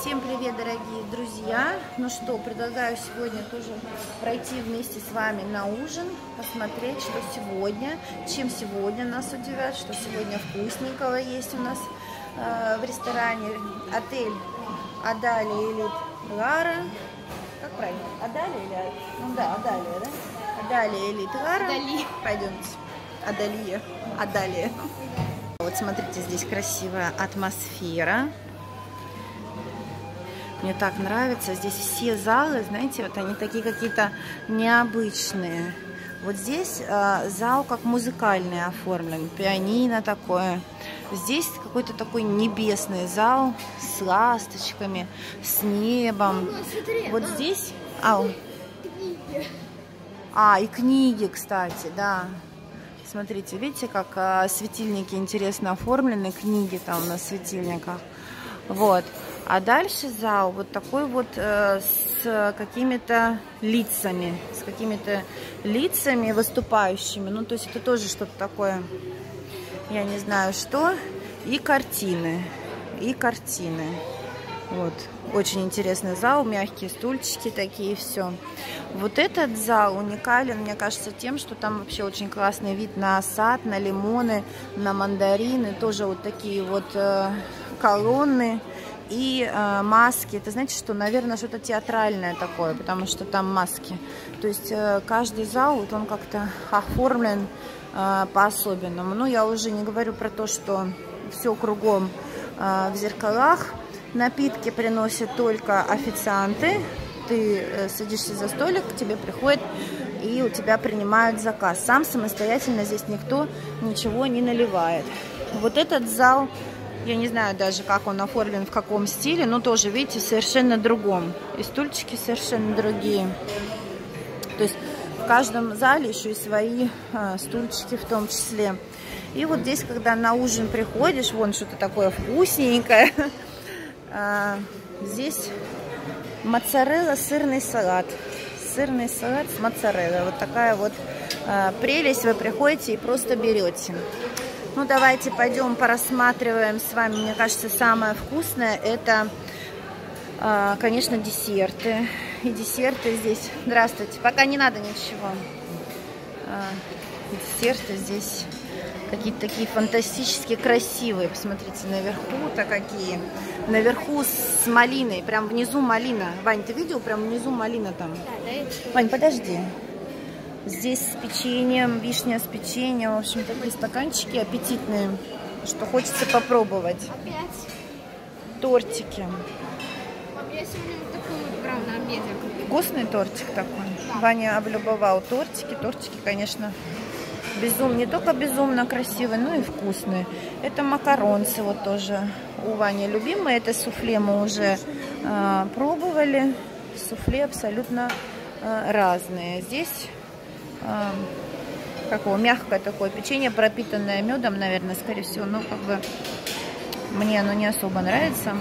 Всем привет, дорогие друзья! Ну что, предлагаю сегодня тоже пройти вместе с вами на ужин, посмотреть, что сегодня, чем сегодня нас удивят, что сегодня вкусненького есть у нас в ресторане. Отель Адалия Элит Лара. Как правильно? Адалия или... Ну да, Адалия, да? Адалия Элит Лара. Пойдемте. Адалия. Вот смотрите, здесь красивая атмосфера. Мне так нравится. Здесь все залы, знаете, вот они такие какие-то необычные. Вот здесь зал как музыкальный оформлен, пианино такое. Здесь какой-то такой небесный зал с ласточками, с небом. Вот здесь... и книги, кстати, да. Смотрите, видите, как светильники интересно оформлены, книги там на светильниках. Вот. А дальше зал вот такой вот с какими-то лицами, выступающими. Ну, то есть это тоже что-то такое, я не знаю что. И картины, Вот, очень интересный зал, мягкие стульчики такие, все. Вот этот зал уникален, мне кажется, тем, что там вообще очень классный вид на сад, на лимоны, на мандарины. Тоже вот такие вот колонны и маски. Это значит, что, наверное, что-то театральное такое, потому что там маски. То есть каждый зал, вот он как-то оформлен по-особенному. Ну, я уже не говорю про то, что все кругом в зеркалах. Напитки приносят только официанты. Ты садишься за столик, к тебе приходят и у тебя принимают заказ. Сам самостоятельно здесь никто ничего не наливает. Вот этот зал, я не знаю даже, как он оформлен, в каком стиле, но тоже, видите, совершенно другом. И стульчики совершенно другие. То есть в каждом зале еще и свои стульчики в том числе. И вот здесь, когда на ужин приходишь, вон что-то такое вкусненькое. Здесь моцарелла, сырный салат с моцареллой. Вот такая вот прелесть. Вы приходите и просто берете. Ну, давайте пойдем порассматриваем с вами. Мне кажется, самое вкусное это, конечно, десерты. И десерты здесь. Здравствуйте. Пока не надо ничего. Десерты здесь какие-то такие фантастически красивые. Посмотрите, наверху-то какие. Наверху с малиной. Прям внизу малина. Вань, ты видел? Прям внизу малина там. Вань, подожди. Здесь с печеньем, вишня с печеньем. В общем, такие стаканчики аппетитные, что хочется попробовать. Опять. Тортики. Я сегодня вот такую брала на обед. Вкусный тортик такой. Да. Ваня облюбовал тортики. Тортики, конечно... Не только безумно красивые, но и вкусные. Это макаронцы вот тоже у Вани любимые. Это суфле мы уже пробовали. Суфле абсолютно разные. Здесь мягкое такое печенье, пропитанное медом, наверное, скорее всего. Но как бы мне оно не особо нравится.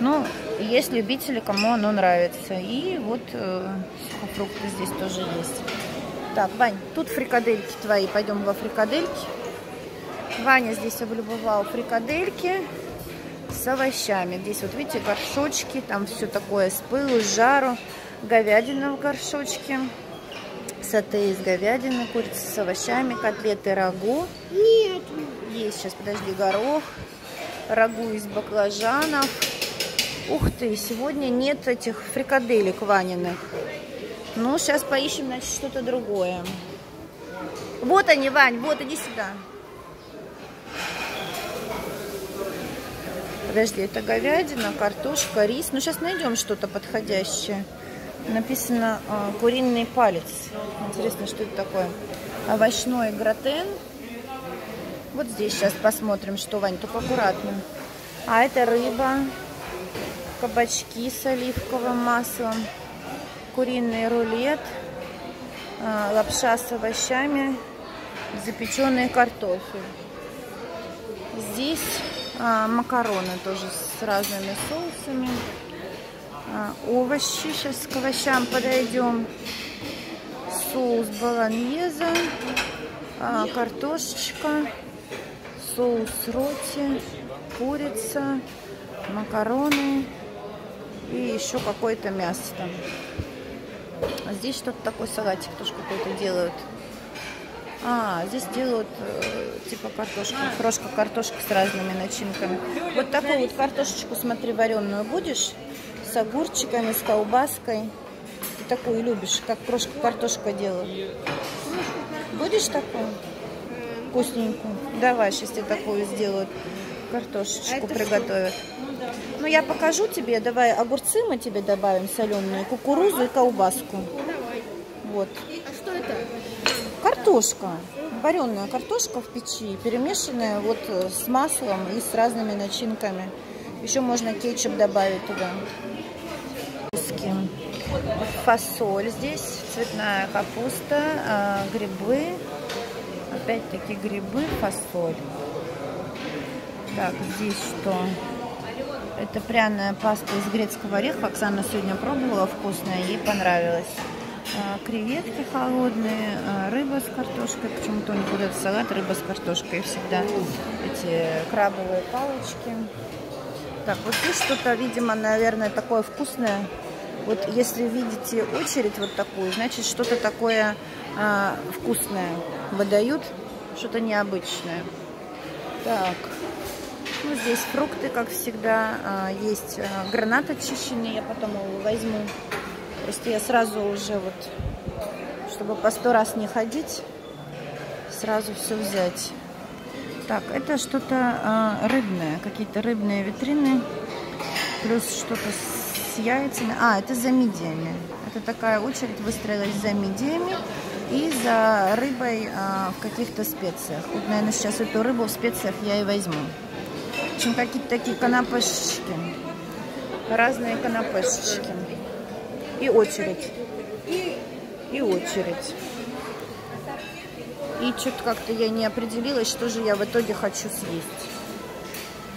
Но есть любители, кому оно нравится. И вот сухофрукты здесь тоже есть. Так, Вань, тут фрикадельки твои. Пойдем во фрикадельки. Ваня здесь облюбовал фрикадельки с овощами. Здесь вот видите горшочки, там все такое с пылу, с жару. Говядина в горшочке, соте из говядины, курица с овощами, котлеты рагу. Нет. Есть сейчас, подожди, горох, рагу из баклажанов. Ух ты, сегодня нет этих фрикаделек Ваниных. Ну, сейчас поищем, значит, что-то другое. Вот они, Вань, вот, иди сюда. Подожди, это говядина, картошка, рис. Ну, сейчас найдем что-то подходящее. Написано куриный палец. Интересно, что это такое. Овощной гратен. Вот здесь сейчас посмотрим, что, Вань, только аккуратно. А это рыба, кабачки с оливковым маслом. Куриный рулет, лапша с овощами, запеченный картофель. Здесь макароны тоже с разными соусами. Овощи, сейчас к овощам подойдем. Соус болоньезе, картошечка, соус роти, курица, макароны. и еще какое-то мясо там. А здесь что-то такой салатик тоже какой-то делают. А, здесь делают типа картошку, крошка картошка с разными начинками. Вот такую вот картошечку, смотри, вареную будешь? С огурчиками, с колбаской. Ты такую любишь, как крошка картошка делают. Будешь такую? Вкусненькую. Давай, сейчас тебе такую сделают. Картошечку приготовят. Ну, я покажу тебе. Давай огурцы мы тебе добавим соленые, кукурузу и колбаску. Вот. А что это? Картошка. Вареная картошка в печи, перемешанная вот с маслом и с разными начинками. Еще можно кетчуп добавить туда. Фасоль здесь, цветная капуста, грибы. Опять-таки грибы, фасоль. Так, здесь что? Это пряная паста из грецкого ореха. Оксана сегодня пробовала, вкусная, ей понравилось. Креветки холодные, рыба с картошкой. Почему-то у них вот этот салат рыба с картошкой всегда. Эти крабовые палочки. Так, вот здесь что-то, видимо, наверное, такое вкусное. Вот если видите очередь вот такую, значит, что-то такое вкусное выдают, что-то необычное. Так, ну здесь фрукты, как всегда, есть гранат очищенный, я потом его возьму. Просто я сразу уже вот, чтобы по 100 раз не ходить, сразу все взять. Так, это что-то рыбное, какие-то рыбные витрины, плюс что-то с яйцами. А, это за мидиями. Это такая очередь выстроилась за мидиями и за рыбой в каких-то специях. Вот, наверное, сейчас эту рыбу в специях я и возьму. В общем, какие-то такие канапешечки. Разные канапешечки. И очередь. И очередь. И что-то как-то я не определилась, что же я в итоге хочу съесть.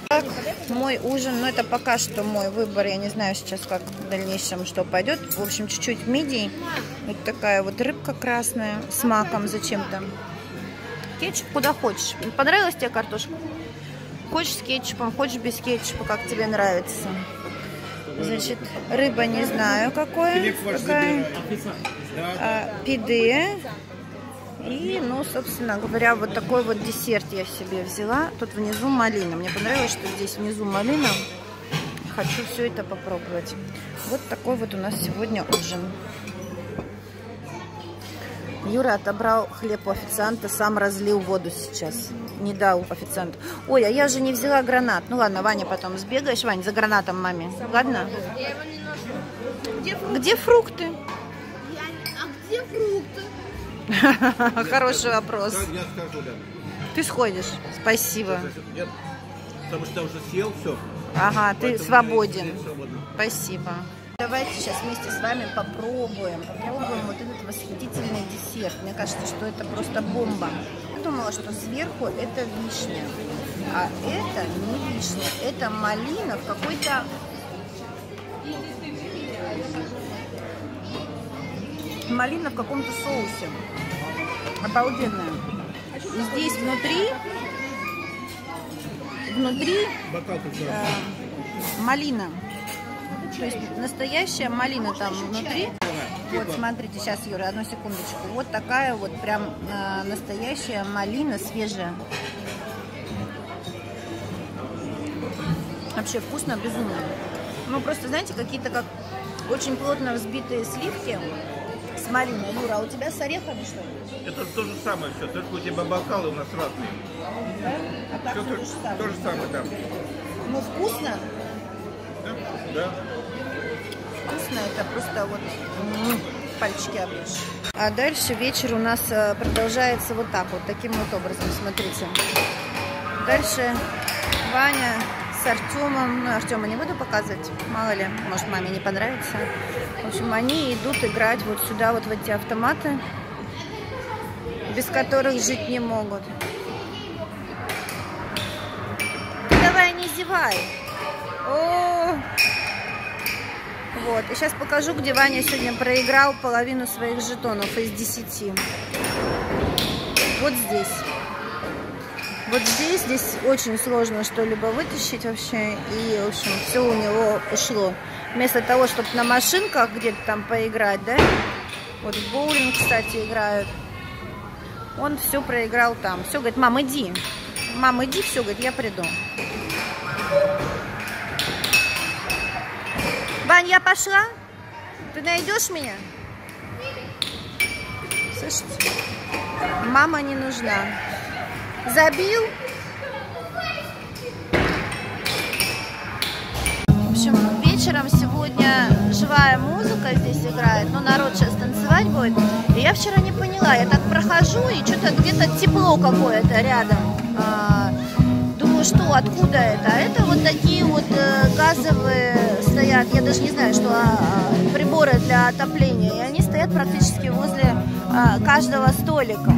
Так, мой ужин, ну это пока что мой выбор, я не знаю сейчас, как в дальнейшем что пойдет. В общем, чуть-чуть мидий, вот такая вот рыбка красная с маком зачем-то. Кетчуп куда хочешь. Понравилась тебе картошка? Хочешь с кетчупом, хочешь без кетчупа, как тебе нравится. Значит, рыба не знаю какое, какая. Пиде. И, ну, собственно говоря, вот такой вот десерт я себе взяла. Тут внизу малина. Мне понравилось, что здесь внизу малина. Хочу все это попробовать. Вот такой вот у нас сегодня ужин. Юра отобрал хлеб у официанта, сам разлил воду сейчас. Не дал официанту. Ой, а я же не взяла гранат. Ну ладно, Ваня, потом сбегаешь. Вань, за гранатом маме. Ладно? Я его не ношу. Где фрукты? Где фрукты? А где фрукты? Хороший вопрос. Я скажу, да. Ты сходишь. Спасибо. Нет, потому что я уже съел все. Ага, ты свободен. Спасибо. Давайте сейчас вместе с вами попробуем вот этот восхитительный десерт. Мне кажется, что это просто бомба. Я думала, что сверху это вишня, а это не вишня, это малина в какой-то... Малина в каком-то соусе. Обалденная. Здесь внутри малина. То есть настоящая малина там внутри. Вот смотрите, сейчас, Юра, одну секундочку. Вот такая вот прям настоящая малина, свежая. Вообще вкусно, безумно. Ну просто, знаете, какие-то как очень плотно взбитые сливки. С малиной. Юра, а у тебя с орехами что ли? Это то же самое все, только у тебя бокалы у нас разные. Да? А так все то же самое там. Ну вкусно? Да. Вкусно, это просто вот пальчики оближешь. А дальше вечер у нас продолжается вот так вот, таким вот образом, смотрите. Дальше Ваня с Артемом, ну Артема не буду показывать, мало ли, может маме не понравится. В общем, они идут играть вот сюда, вот в эти автоматы, без которых жить не могут. Ты давай не зевай. О! Вот, и сейчас покажу, где Ваня сегодня проиграл половину своих жетонов из 10. Вот здесь. Вот здесь очень сложно что-либо вытащить вообще, и, в общем, все у него ушло. Вместо того, чтобы на машинках где-то там поиграть, да? Вот в боулинг, кстати, играют. Он все проиграл там. Все, говорит, мам, иди. Мам, иди, все, говорит, я приду. Вань, я пошла? Ты найдешь меня? Слышите? Мама не нужна. Забил? В общем, вечером сегодня живая музыка здесь играет. Но народ сейчас танцевать будет. И я вчера не поняла. Я так прохожу, и что-то где-то тепло какое-то рядом. Думаю, что, откуда это? А это вот такие вот газовые стоят. Я даже не знаю, что приборы для отопления. И они стоят практически возле каждого столика.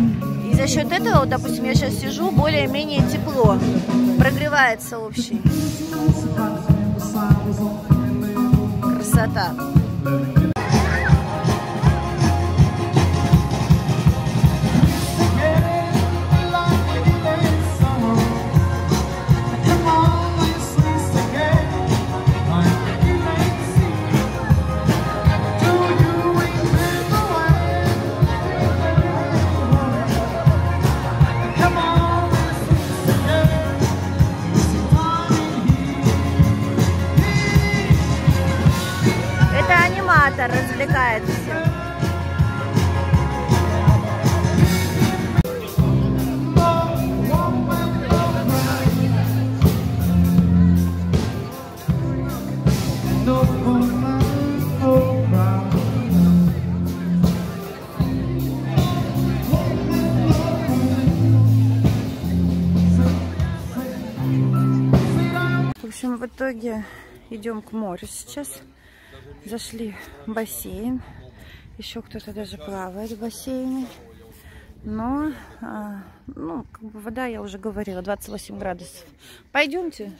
И за счет этого, вот, допустим, я сейчас сижу, более-менее тепло. Прогревается общий. Красота. Развлекается. В общем, в итоге идем к морю сейчас. Зашли в бассейн. Еще кто-то даже плавает в бассейне. Но, ну, как бы вода, я уже говорила, 28 градусов. Пойдемте.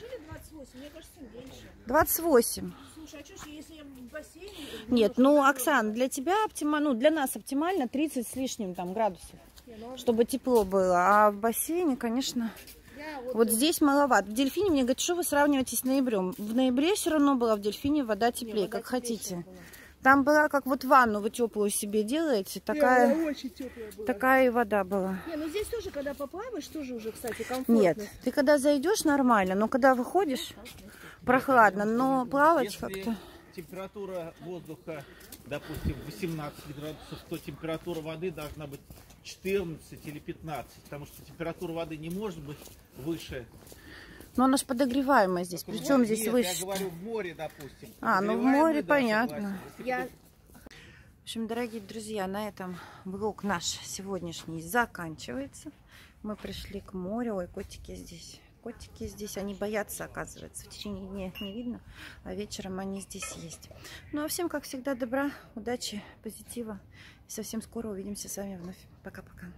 28. Слушай, а что, если я в бассейне? Нет, ну, Оксан, для тебя оптимально, ну, для нас оптимально 30 с лишним там градусов. Чтобы тепло было. А в бассейне, конечно... Вот здесь маловато. В дельфине, мне говорят, что вы сравниваете с ноябрем. В ноябре все равно была в дельфине вода теплее, вода как хотите. Была. Там была, как вот ванну вы теплую себе делаете, такая, такая и вода была. Не, ну здесь тоже, когда поплаваешь, тоже уже, кстати, комфортно. Нет, ты когда зайдешь, нормально, но когда выходишь, прохладно, но плавать как-то... Температура воздуха, допустим, 18 градусов, то температура воды должна быть 14 или 15, потому что температура воды не может быть выше. Но она же подогреваемая здесь, причем здесь нет, выше. Я говорю, в море, допустим. А, ну в море, да, понятно. В общем, дорогие друзья, на этом блог наш сегодняшний заканчивается. Мы пришли к морю. Ой, котики здесь. Котики здесь, они боятся, оказывается. В течение дня их не видно, а вечером они здесь есть. Ну а всем, как всегда, добра, удачи, позитива. И совсем скоро увидимся с вами вновь. Пока-пока.